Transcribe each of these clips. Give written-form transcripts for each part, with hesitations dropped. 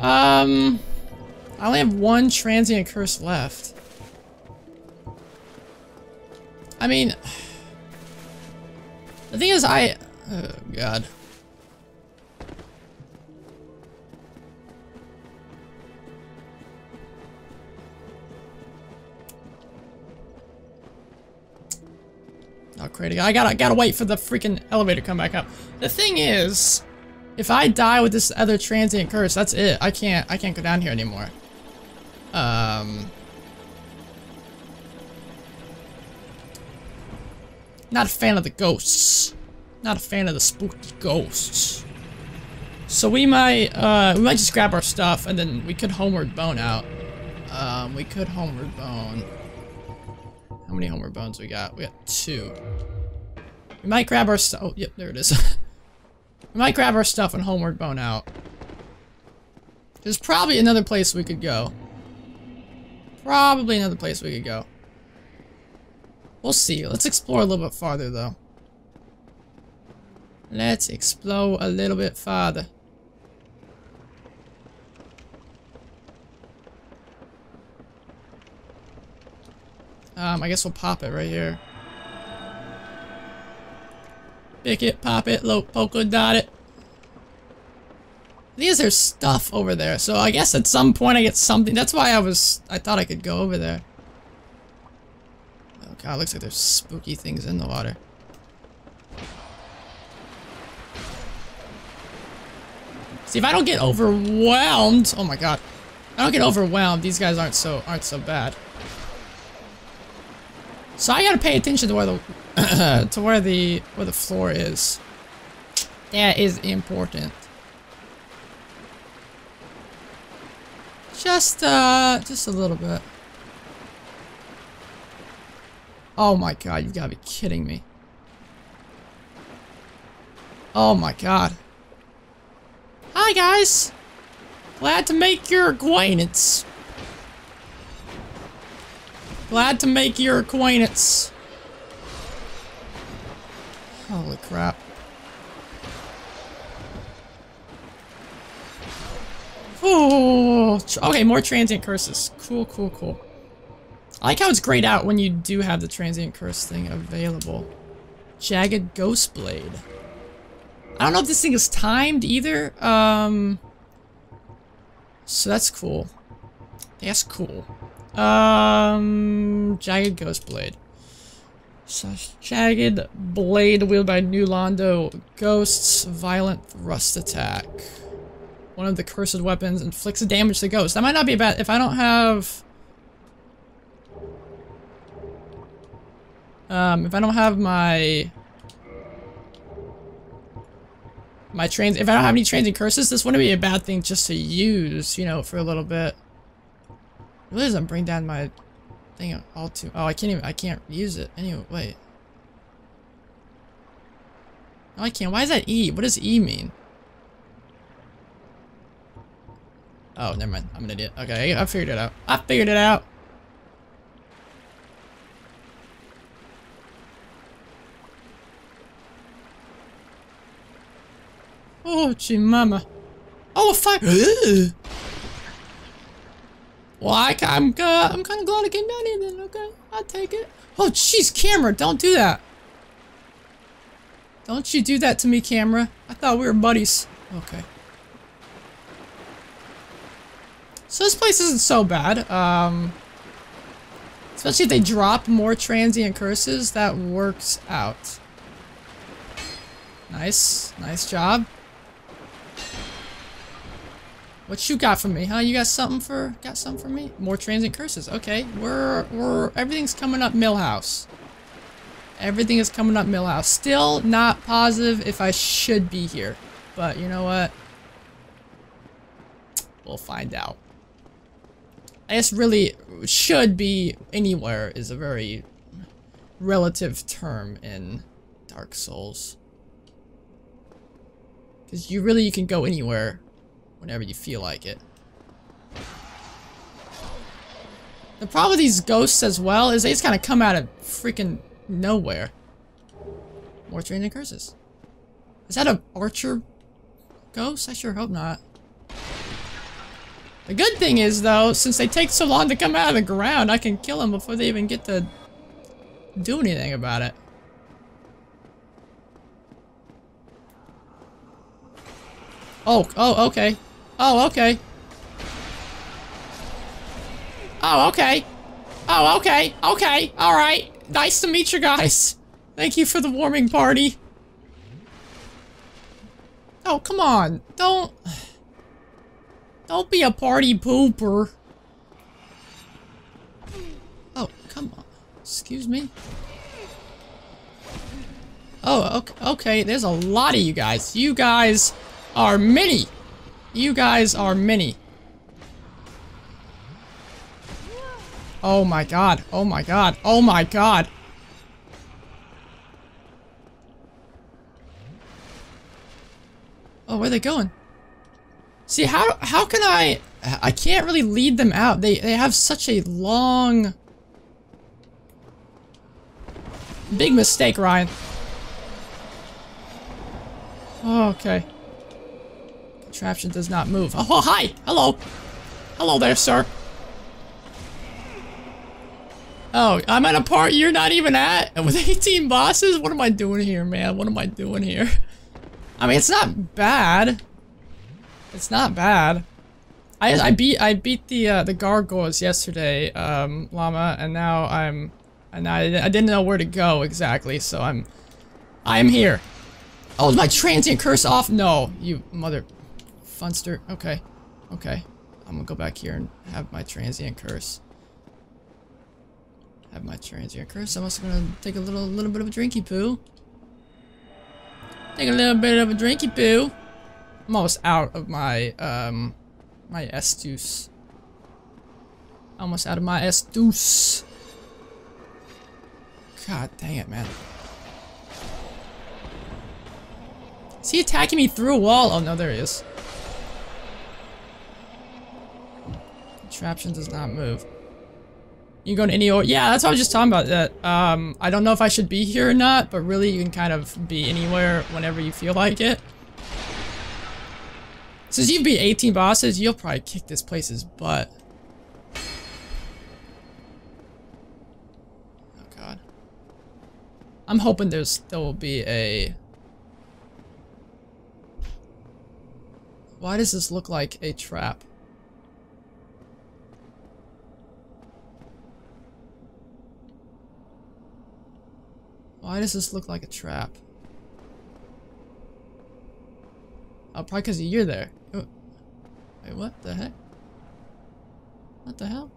I only have one transient curse left. I mean, the thing is, oh god. Oh, crazy. I gotta wait for the freaking elevator to come back up. The thing is, if I die with this other transient curse, that's it. I can't go down here anymore. Not a fan of the ghosts. Not a fan of the spooky ghosts. So we might just grab our stuff and then we could Homeward Bone out. We could Homeward Bone. How many Homeward Bones we got? We got 2. We might grab our stuff. Oh, yep, there it is. We might grab our stuff and Homeward Bone out. There's probably another place we could go. Probably another place we could go. We'll see. Let's explore a little bit farther, though. Let's explore a little bit farther. I guess we'll pop it right here. Pick it, pop it, low polka dot it. These are stuff over there, so I guess at some point I get something. That's why I thought I could go over there. Oh god, looks like there's spooky things in the water. See, if I don't get overwhelmed, oh my god. If I don't get overwhelmed, these guys aren't so bad. So I gotta pay attention to where the where the floor is. That is important. Just a little bit. Oh my god, you've gotta be kidding me. Oh my god. Hi guys! Glad to make your acquaintance. Glad to make your acquaintance. Holy crap. Ooh. Okay, more transient curses. Cool, cool, cool. I like how it's grayed out when you do have the transient curse thing available. Jagged Ghost Blade. I don't know if this thing is timed either. So that's cool. That's cool. Jagged Ghost Blade. Such jagged blade wielded by New Londo ghosts. Violent thrust attack. One of the cursed weapons inflicts damage to ghosts. That might not be bad if I don't have. If I don't have if I don't have any transient curses, this wouldn't be a bad thing just to use, you know, for a little bit. It really doesn't bring down my thing at all too. Oh, I can't use it. Anyway, wait. No, I can't. Why is that E? What does E mean? Oh, never mind. I'm an idiot. Okay, I figured it out. I figured it out. Oh, gee mama. Oh, fire. Well, I'm kind of glad I came down here then, okay? I'll take it. Oh, jeez, camera, don't do that. Don't you do that to me, camera. I thought we were buddies. Okay. So this place isn't so bad. Especially if they drop more transient curses, that works out. Nice. Nice job. What you got for me, huh? You got something for me? More transient curses. Okay, everything's coming up Millhouse. Everything is coming up Millhouse. Still not positive if I should be here, but you know what? We'll find out. I guess really should be anywhere is a very relative term in Dark Souls, because you can go anywhere. Whenever you feel like it. The problem with these ghosts as well is they just kind of come out of freaking nowhere. More transient curses. Is that an archer ghost? I sure hope not. The good thing is, though, since they take so long to come out of the ground, I can kill them before they even get to do anything about it. Oh, okay. Okay. Alright. Nice to meet you guys. Thank you for the warming party. Oh, come on. Don't be a party pooper. Oh, come on. Excuse me. Oh, okay. There's a lot of you guys. You guys are many. Oh my god. Oh my god. Oh, where are they going? See, how can I can't really lead them out. They have such a long... Big mistake, Ryan. Oh, okay. Contraption does not move. Oh, hi! Hello! Hello there, sir. Oh, I'm at a part you're not even at? With 18 bosses? What am I doing here, man? What am I doing here? I mean, it's not bad. I beat the gargoyles yesterday, Llama, and now I didn't know where to go exactly, so I'm here. Oh, is my transient curse off? No, you mother funster. Okay. I'm gonna go back here and have my transient curse. I'm also gonna take a little bit of a drinky poo. I'm almost out of my, my Estus. God dang it, man. Is he attacking me through a wall? Oh, no, there he is. Contraption does not move. You can go to any order. Yeah, that's what I was just talking about. That I don't know if I should be here or not, but really you can kind of be anywhere whenever you feel like it. Since you've beat 18 bosses, you'll probably kick this place's butt. Oh god. I'm hoping there will be a... Why does this look like a trap? Oh, probably because you're there. Wait, what the heck? What the hell?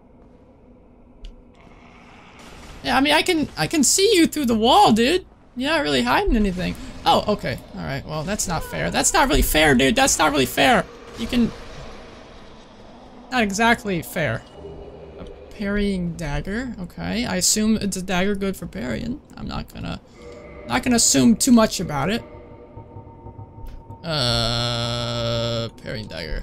Yeah, I mean, I can see you through the wall, dude. You're not really hiding anything. Oh, okay. Alright, well, that's not fair. That's not really fair, dude. You can... Not exactly fair. A parrying dagger. Okay, I assume it's a dagger good for parrying. I'm not gonna assume too much about it. Parrying dagger.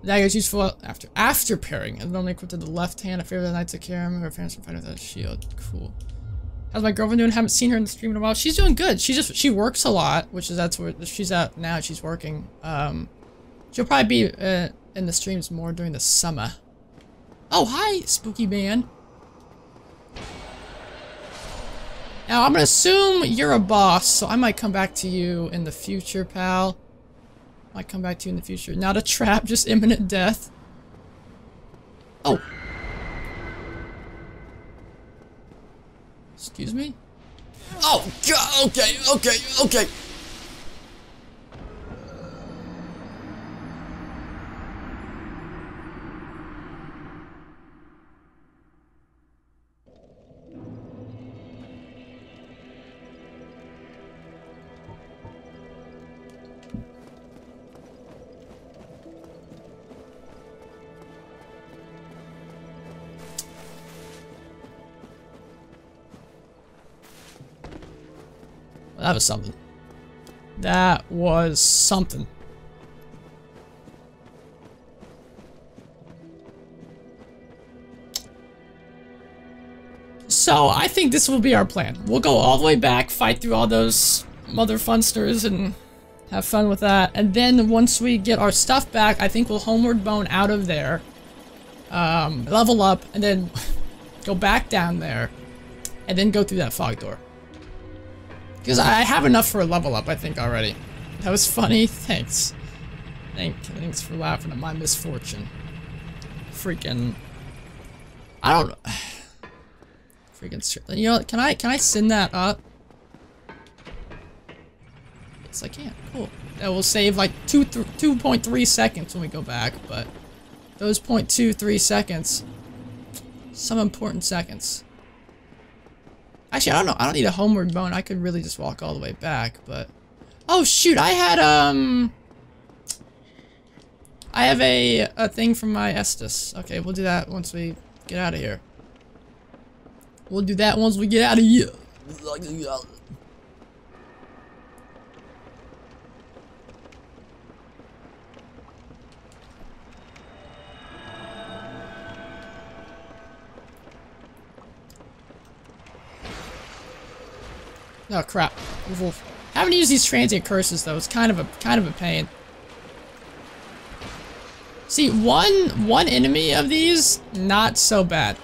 The dagger is useful after parrying. It's normally equipped to the left hand. I favor the knight to carry him. Her parents can fight without a shield. Cool. How's my girlfriend doing? Haven't seen her in the stream in a while. She's doing good. She works a lot, which is that's where she's at now. She's working. She'll probably be in the streams more during the summer. Oh hi, spooky man. Now I'm gonna assume you're a boss, so I might come back to you in the future, pal. Not a trap, just imminent death. Oh. Excuse me? Oh, God, okay. That was something. So, I think this will be our plan. We'll go all the way back, fight through all those mother funsters and have fun with that. And then once we get our stuff back, I think we'll homeward bone out of there level up, and then go back down there, and then go through that fog door. Because I have enough for a level up, I think, already. That was funny. Thanks. Thanks for laughing at my misfortune. Freaking... I don't know. Freaking... You know, can I send that up? Yes, I can. Cool. That will save like 2.3 seconds when we go back, but... Those 0.23 seconds... Some important seconds. Actually, I don't know. I don't need a homeward bone. I could really just walk all the way back, but... Oh, shoot! I had, I have a thing from my Estus. Okay, we'll do that once we get out of here. We'll do that once we get out of here. Oh crap! Haven't used these transient curses though. It's kind of a pain. See, one enemy of these, not so bad.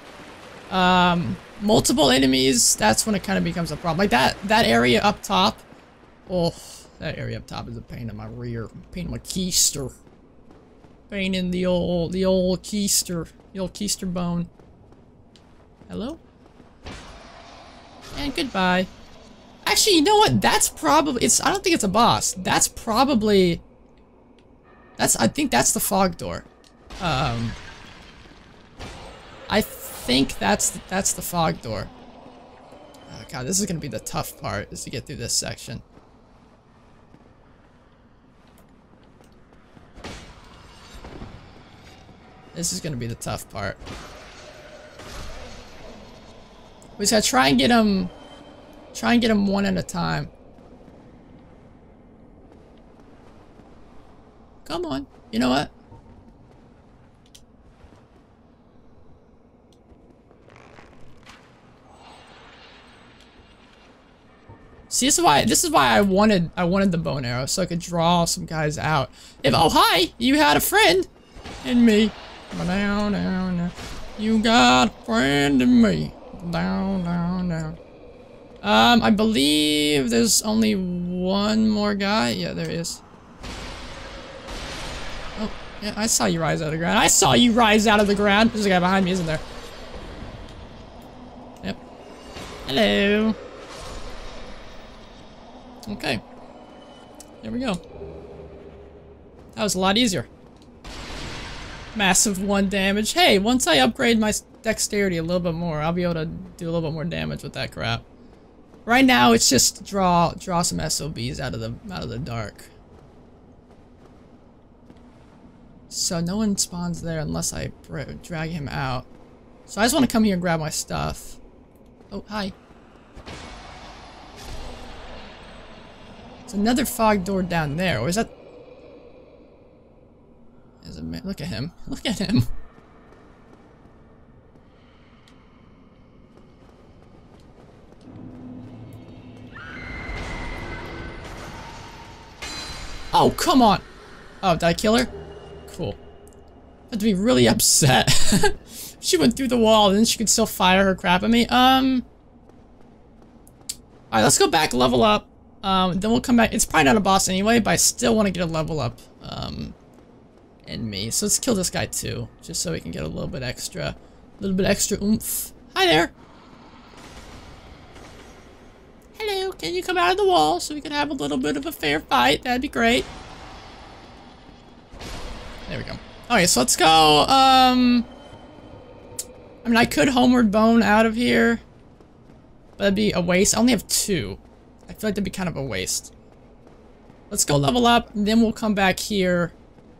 Multiple enemies, that's when it kind of becomes a problem. Like that area up top. Oh, that area up top is a pain in my rear, pain in my keister, pain in the old keister, the old keister bone. Hello. And goodbye. Actually, you know what? That's probably it's. I don't think it's a boss. That's probably. I think that's the fog door. I think that's the fog door. Oh god, this is gonna be the tough part, is to get through this section. This is gonna be the tough part. We just gotta try and get them one at a time. Come on. You know what? See, this is why I wanted the bow and arrow, so I could draw some guys out. If oh hi, you had a friend in me. Down, down, down. You got a friend in me. Down, down, down. I believe there's only one more guy. Yeah, there is. Yeah, I saw you rise out of the ground. I saw you rise out of the ground! There's a guy behind me, isn't there? Yep. Hello! Okay. There we go. That was a lot easier. Massive 1 damage. Hey, once I upgrade my dexterity a little bit more, I'll be able to do a little bit more damage with that crap. Right now, it's just draw some SOBs out of the dark. So no one spawns there unless I drag him out. So I just want to come here and grab my stuff. Oh, hi. It's another fog door down there, or is that... There's a man. Look at him. Look at him. Oh, come on! Oh, did I kill her? Cool. I have to be really upset. She went through the wall and then she could still fire her crap at me. Alright, let's go back, level up. Then we'll come back. It's probably not a boss anyway, but I still want to get a level up in me. So let's kill this guy too, just so we can get a little bit extra oomph. Hi there! Hello, can you come out of the wall so we can have a little bit of a fair fight? That'd be great. There we go. Alright, so let's go, I mean, I could Homeward Bone out of here, but that'd be a waste. I only have 2. I feel like that'd be kind of a waste. Let's go level up, and then we'll come back here,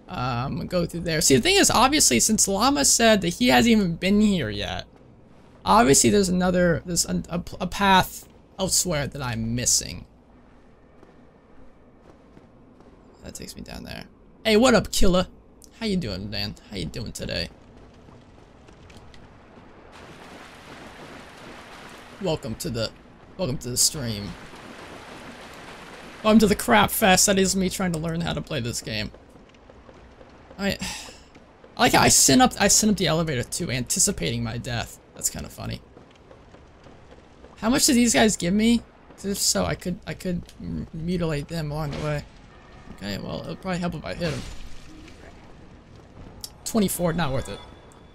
go through there. See, the thing is, obviously, since Llama said that he hasn't even been here yet, obviously there's a path elsewhere that I'm missing. That takes me down there. Hey, what up, killer? How you doing, man? How you doing today? Welcome to the stream. Welcome to the crap fest. That is me trying to learn how to play this game. Alright. I like how I sent up the elevator too, anticipating my death. That's kind of funny. How much do these guys give me? If so, I could mutilate them along the way. Okay, well, it'll probably help if I hit them. 24, not worth it.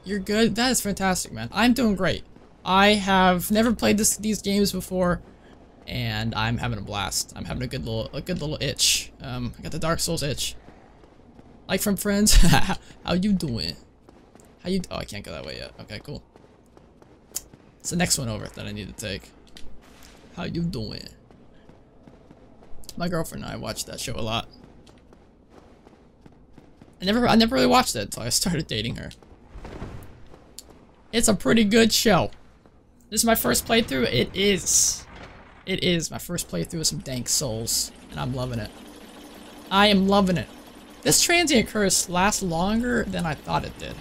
You're good? That is fantastic, man. I'm doing great. I have never played these games before, and I'm having a blast. I'm having a good little itch. I got the Dark Souls itch. Like from friends. How you doing? How you? Oh, I can't go that way yet. Okay, cool. It's the next one over that I need to take. How you doing? My girlfriend and I watched that show a lot. I never really watched it until I started dating her. It's a pretty good show. This is my first playthrough. It is my first playthrough of some dank souls, and I'm loving it. I am loving it. This transient curse lasts longer than I thought it did.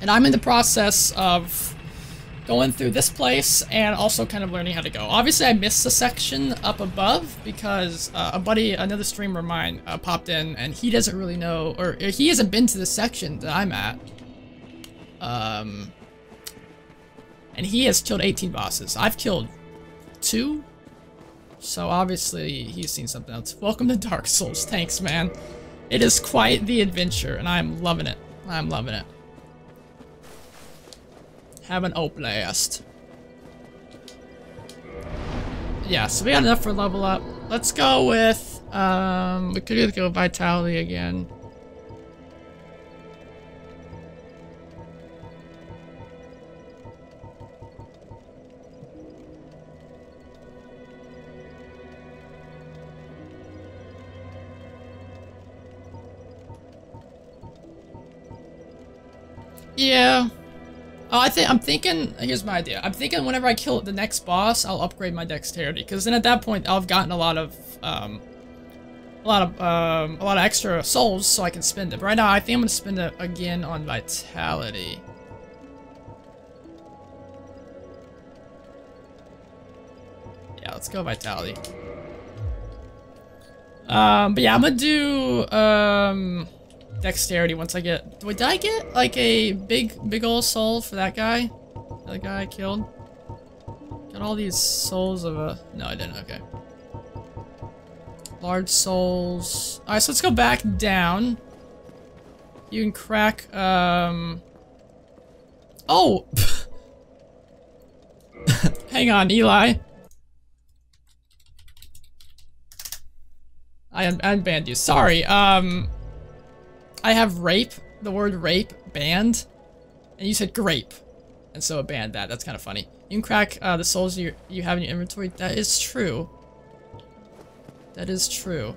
And I'm in the process of going through this place and also kind of learning how to go. Obviously, I missed a section up above because a buddy, another streamer of mine, popped in, and he doesn't really know, or he hasn't been to the section that I'm at. And he has killed 18 bosses. I've killed 2, so obviously he's seen something else. Welcome to Dark Souls. Thanks, man. It is quite the adventure, and I'm loving it. I'm loving it. Have an old blast. Yeah, so we got enough for level up. Let's go with, we could go Vitality again. Yeah. Oh, I'm thinking, here's my idea. I'm thinking whenever I kill the next boss, I'll upgrade my dexterity, because then at that point I've gotten a lot of extra souls, so I can spend it. But right now I think I'm gonna spend it again on Vitality. Yeah, let's go Vitality. But yeah, I'm gonna do dexterity once I get... Wait, did I get like a big old soul for that guy? The guy I killed? Got all these souls of a... No, I didn't. Okay. Large souls. Alright, so let's go back down. You can crack, Oh! Hang on, Eli. I unbanned you. Sorry, I have rape, the word rape, banned, and you said grape, and so it banned that. That's kind of funny. You can crack the souls you have in your inventory. That is true. That is true.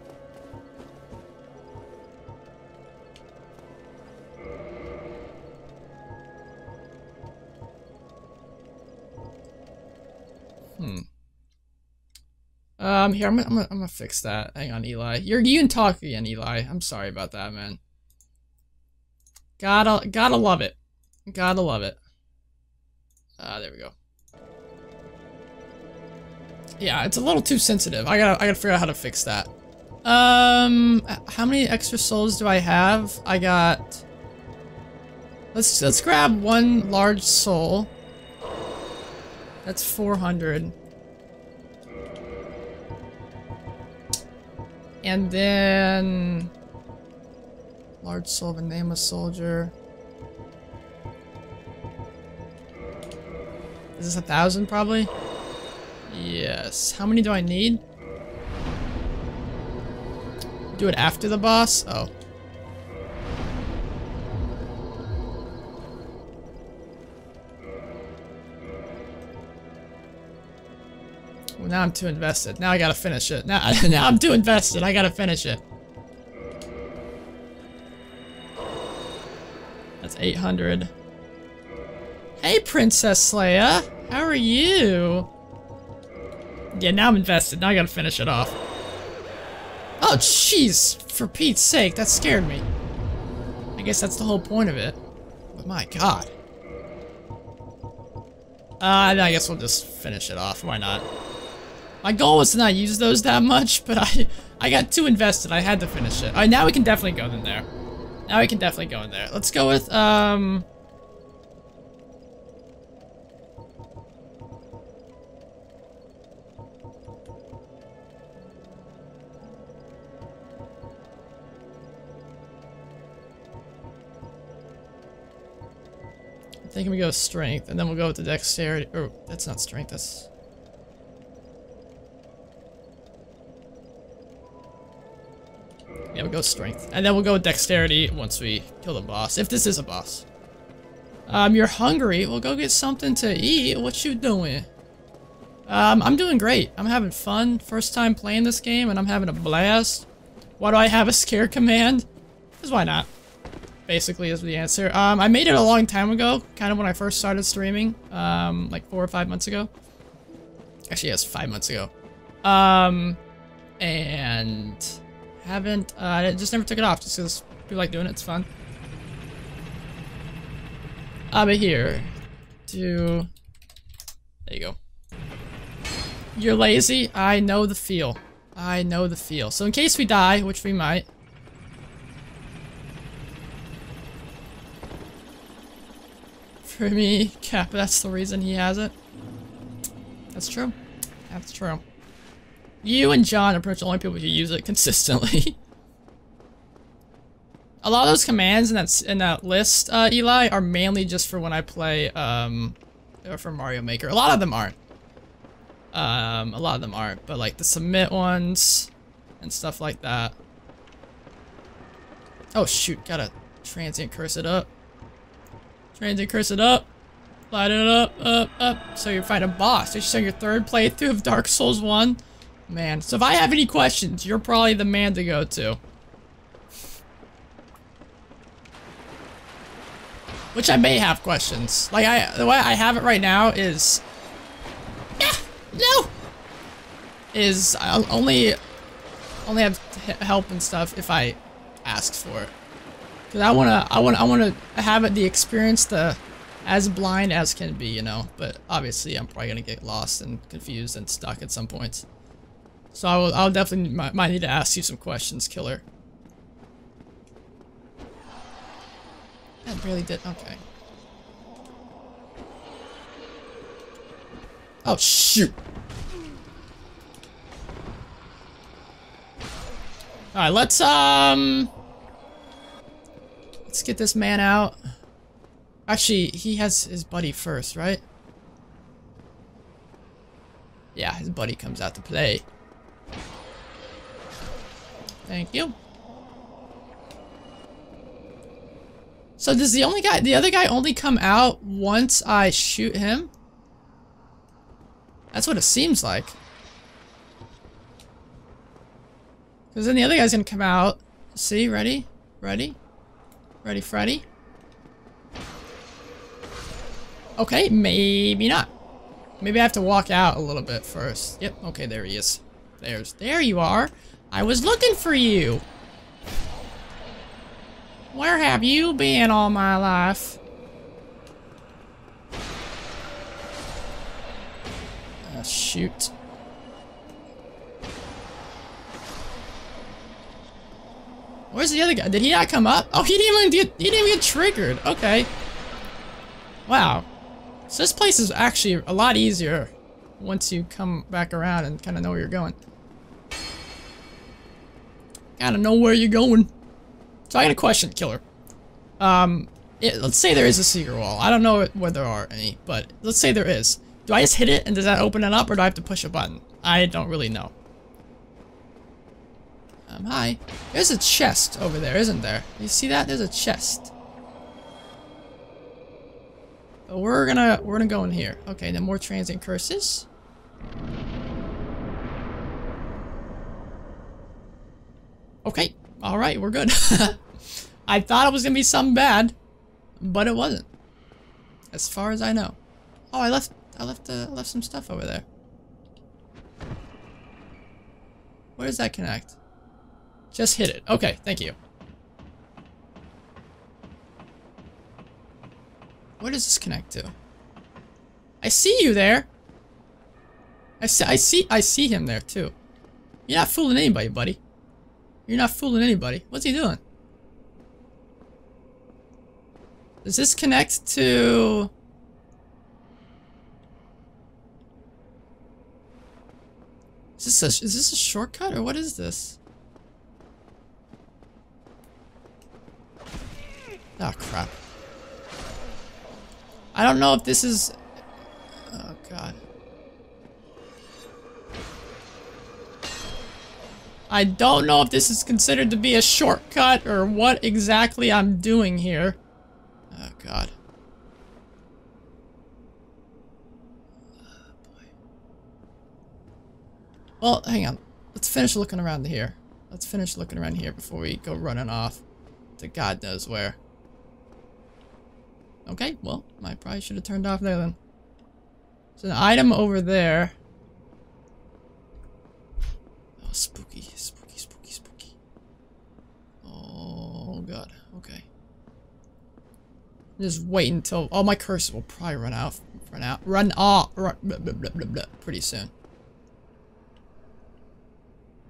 Here, I'm gonna fix that. Hang on, Eli. You can talk again, Eli. I'm sorry about that, man. Gotta love it. Gotta love it. There we go. Yeah, it's a little too sensitive. I gotta figure out how to fix that. How many extra souls do I have? I got... Let's grab one large soul. That's 400. And then... Large soul of a nameless soldier. Is this 1,000 probably? Yes. How many do I need? Do it after the boss? Oh. Well, now I'm too invested. Now I gotta finish it. Now I'm too invested. I gotta finish it. 800. Hey, Princess Leia! How are you? Yeah, now I'm invested. Now I gotta finish it off. Oh, jeez! For Pete's sake, that scared me. I guess that's the whole point of it. But my god. I guess we'll just finish it off. Why not? My goal was to not use those that much, but I got too invested. I had to finish it. Alright, now we can definitely go in there. Now we can definitely go in there. Let's go with, I'm thinking we go with strength, and then we'll go with the dexterity. Oh, that's not strength, that's... Yeah, we'll go strength. And then we'll go with dexterity once we kill the boss. If this is a boss. You're hungry. We'll go get something to eat. What you doing? I'm doing great. I'm having fun. First time playing this game and I'm having a blast. Why do I have a scare command? Because why not? Basically is the answer. I made it a long time ago. Kind of when I first started streaming. Like 4 or 5 months ago. Actually, yes, 5 months ago. And... Haven't, I just never took it off just because people like doing it, it's fun. But here, do, there you go. You're lazy, I know the feel. I know the feel. So in case we die, which we might. For me, Cap, that's the reason he has it. That's true. That's true. You and John are pretty much the only people who use it consistently. A lot of those commands in that list, Eli, are mainly just for when I play, or for Mario Maker. A lot of them aren't. A lot of them aren't, but like the submit ones and stuff like that. Oh shoot, gotta transient curse it up. Transient curse it up. Light it up. So you find a boss. This is your third playthrough of Dark Souls 1. Man, so if I have any questions, you're probably the man to go to. Which I may have questions. Like, the way I have it right now is... Ah, no! Is I'll only have help and stuff if I ask for it. Because I wanna have it, the experience, the... as blind as can be, you know? But obviously I'm probably gonna get lost and confused and stuck at some points. So I'll definitely might need to ask you some questions, Killer. That really did, okay. Oh, shoot. All right, let's get this man out. Actually, he has his buddy first, right? Yeah, his buddy comes out to play. Thank you. So does the only guy, the other guy only come out once I shoot him? That's what it seems like. Because then the other guy's gonna come out. See, ready? Ready? Ready, Freddy? Okay, maybe not. Maybe I have to walk out a little bit first. Yep, okay, there he is. There you are. I was looking for you! Where have you been all my life? Oh, shoot. Where's the other guy? Did he not come up? Oh, he didn't even get triggered. Okay. Wow. So this place is actually a lot easier once you come back around and kind of know where you're going. I don't know where you're going. So I got a question, Killer. Let's say there is a secret wall. I don't know whether there are any, but let's say there is. Do I just hit it and does that open it up or do I have to push a button? I don't really know. Hi. There's a chest over there, isn't there? You see that? There's a chest. But we're gonna go in here. Okay, then more transient curses. Okay, alright, we're good. I thought it was gonna be something bad, but it wasn't. As far as I know. Oh, I left some stuff over there. Where does that connect? Just hit it. Okay, thank you. Where does this connect to? I see you there! I see him there too. You're not fooling anybody, buddy. You're not fooling anybody. What's he doing? Does this connect to... Is this a shortcut, or what is this? Oh, crap. I don't know if this is... Oh, God. I don't know if this is considered to be a shortcut, or what exactly I'm doing here. Oh, God. Well, hang on. Let's finish looking around here. Let's finish looking around here before we go running off to God knows where. Okay, well, I probably should have turned off there then. There's an item over there. Oh, spooky, spooky, spooky, spooky. Oh, God. Okay. I'm just waiting until... Oh, my cursor will probably run off blah, blah, blah, blah, blah, pretty soon.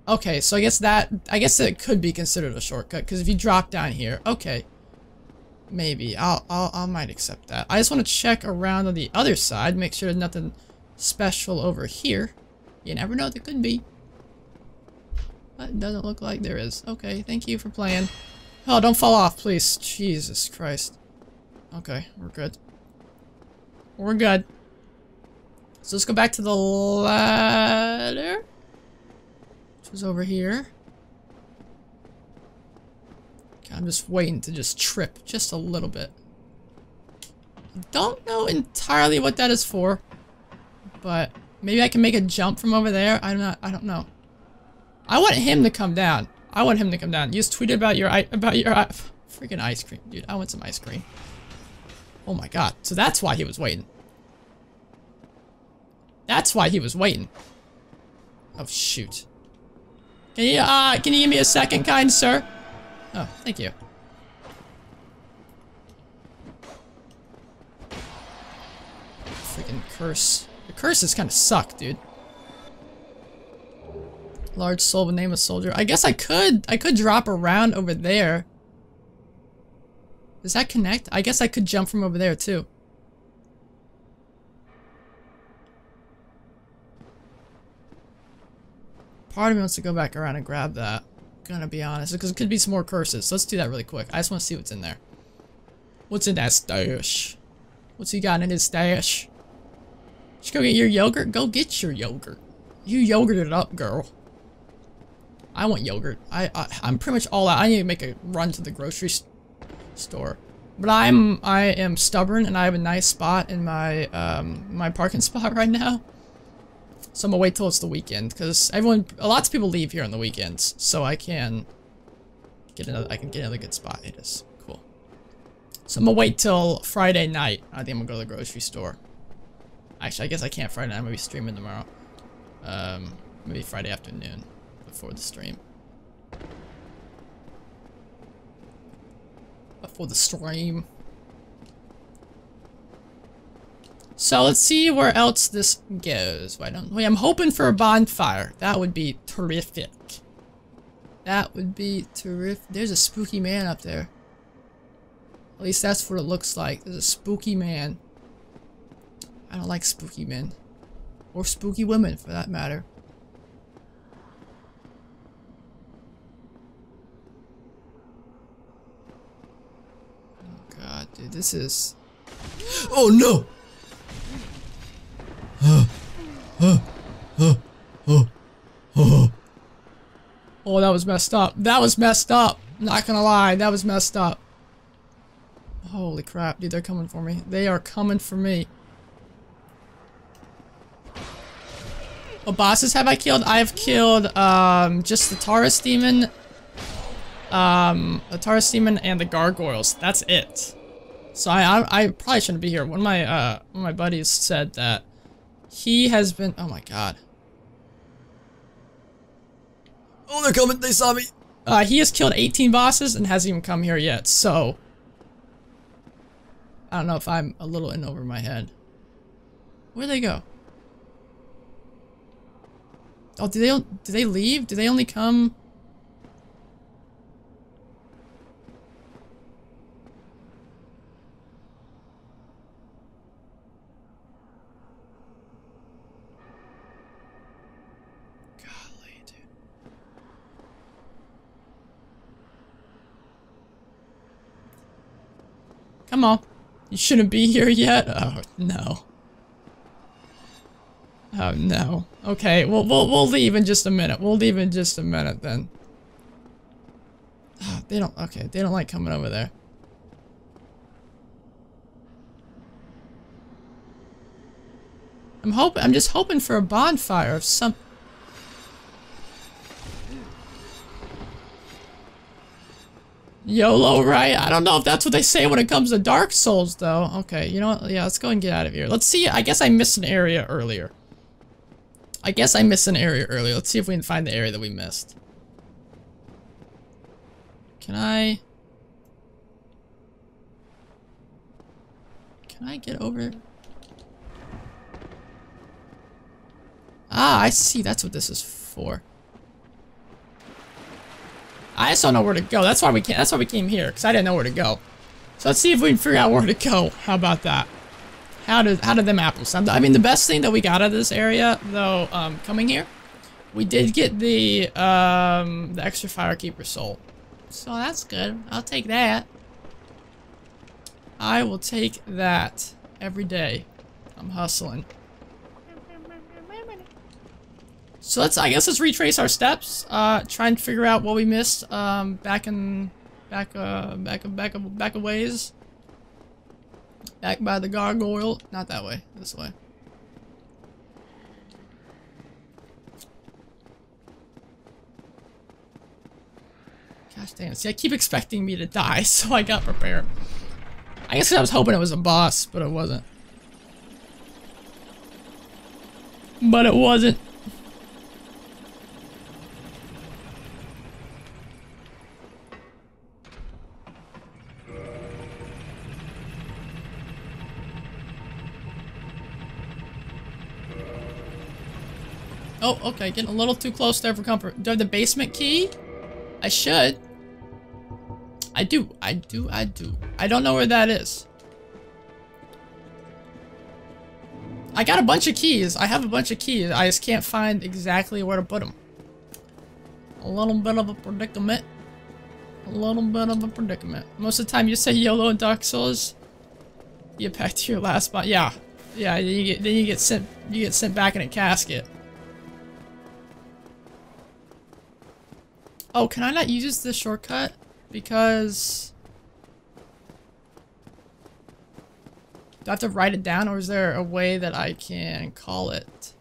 Okay, so I guess it could be considered a shortcut, because if you drop down here, okay, maybe I might accept that. I just want to check around on the other side, make sure there's nothing special over here. You never know, there could be, but it doesn't look like there is. Okay, thank you for playing. Oh, don't fall off, please. Jesus Christ. Okay, we're good. We're good. So let's go back to the ladder. Was over here. God, I'm just waiting to just trip just a little bit. I don't know entirely what that is for, but maybe I can make a jump from over there. I don't know. I want him to come down. I want him to come down. You just tweeted about your freaking ice cream, dude. I want some ice cream. Oh my God. So that's why he was waiting. That's why he was waiting. Oh shoot. Can you give me a second, kind sir? Oh, thank you. Freaking curse. The curses kind of suck, dude. Large soul with name of soldier. I guess I could drop around over there. Does that connect? I guess I could jump from over there, too. Part of me wants to go back around and grab that. I'm gonna be honest, because it could be some more curses. So let's do that really quick. I just want to see what's in there. What's in that stash? What's he got in his stash? Just go get your yogurt. Go get your yogurt. You yogurted it up, girl. I want yogurt. I'm pretty much all out. I need to make a run to the grocery store, but I am stubborn and I have a nice spot in my my parking spot right now. So I'm gonna wait till it's the weekend, because lots of people leave here on the weekends, so I can get another good spot. It is cool. So I'm gonna wait till Friday night. I think I'm gonna go to the grocery store. Actually, I guess I can't Friday night. I'm gonna be streaming tomorrow. Maybe Friday afternoon before the stream. So let's see where else this goes. Why don't we? I'm hoping for a bonfire. That would be terrific. That would be terrific. There's a spooky man up there. At least that's what it looks like. There's a spooky man. I don't like spooky men. Or spooky women, for that matter. Oh God, dude, this is... Oh no! Oh, that was messed up. That was messed up. Not gonna lie, that was messed up. Holy crap, dude, they're coming for me. They are coming for me. What bosses have I killed? I've killed just the Taurus Demon. The Taurus Demon and the Gargoyles. That's it. So I probably shouldn't be here. One of my buddies said that he has been... Oh my God. Oh, they're coming. They saw me. He has killed 18 bosses and hasn't even come here yet, so... I don't know if I'm a little in over my head. Where'd they go? Oh, do they leave? Do they only come? Come on. You shouldn't be here yet. Oh, no. Oh, no. Okay, we'll leave in just a minute. We'll leave in just a minute, then. Oh, they don't... Okay, they don't like coming over there. I'm just hoping for a bonfire of some... YOLO, right? I don't know if that's what they say when it comes to Dark Souls, though. Okay, you know what? Yeah, let's go and get out of here. Let's see. I guess I missed an area earlier. Let's see if we can find the area that we missed. Can I get over? Ah, I see. That's what this is for. I just don't know where to go. That's why we came here, because I didn't know where to go. So let's see if we can figure out where to go. How about that? How did them apples sound? I mean, the best thing that we got out of this area, though, coming here, we did get the extra firekeeper soul. So that's good. I'll take that. I will take that every day. I'm hustling. So let's retrace our steps, try and figure out what we missed, back a ways. Back by the gargoyle. Not that way, this way. Gosh damn, see, I keep expecting me to die, so I got prepared. I guess I was hoping it was a boss, but it wasn't. Oh, okay, getting a little too close there for comfort. Do I have the basement key? I should. I do. I don't know where that is. I got a bunch of keys. I have a bunch of keys. I just can't find exactly where to put them. A little bit of a predicament. Most of the time you say YOLO in Dark Souls, you get back to your last spot. Yeah. Yeah, you get sent back in a casket. Oh, can I not use this shortcut? Because... Do I have to write it down, or is there a way that I can call it?